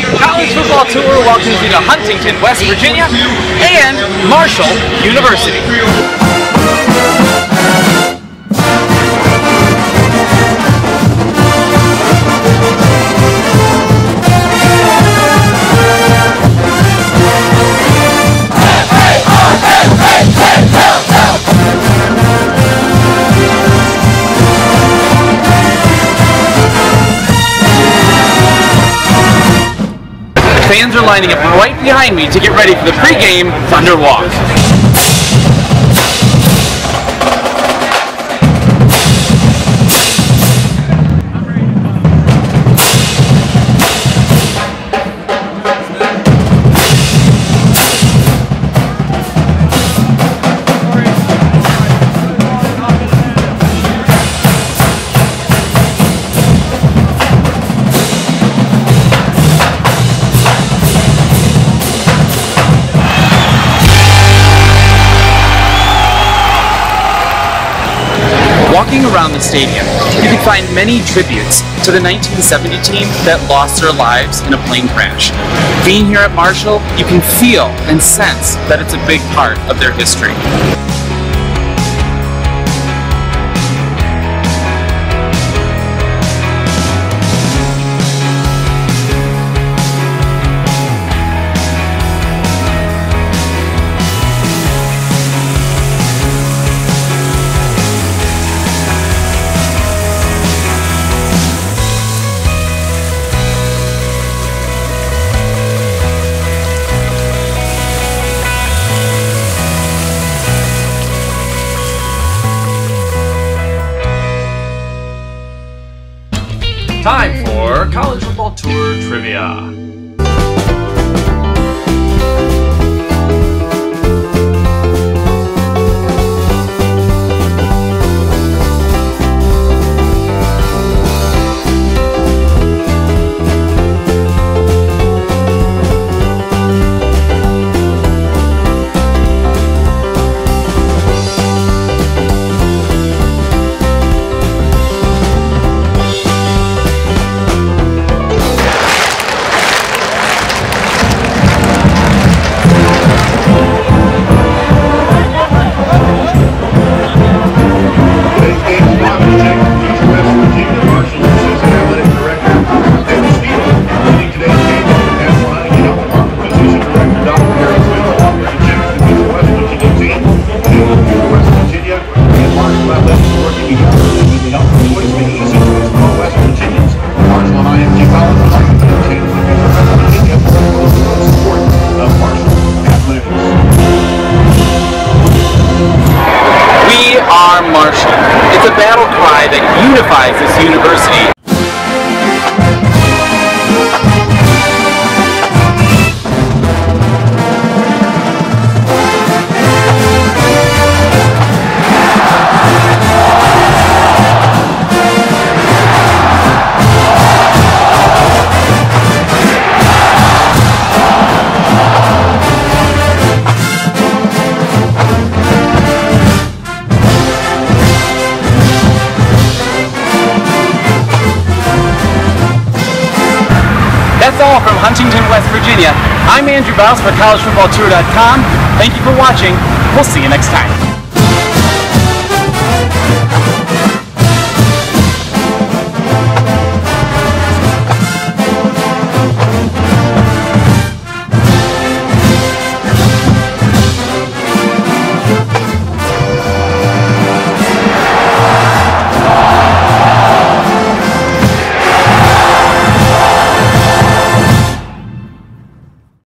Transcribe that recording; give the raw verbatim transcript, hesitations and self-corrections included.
College Football Tour welcomes you to Huntington, West Virginia, and Marshall University. Fans are lining up right behind me to get ready for the pregame Thunder Walk. Walking around the stadium, you can find many tributes to the nineteen seventy team that lost their lives in a plane crash. Being here at Marshall, you can feel and sense that it's a big part of their history. Time for College Football Tour Trivia. Marshall. It's a battle cry that unifies this university. That's all from Huntington, West Virginia. I'm Andrew Bauhs for college football tour dot com. Thank you for watching. We'll see you next time.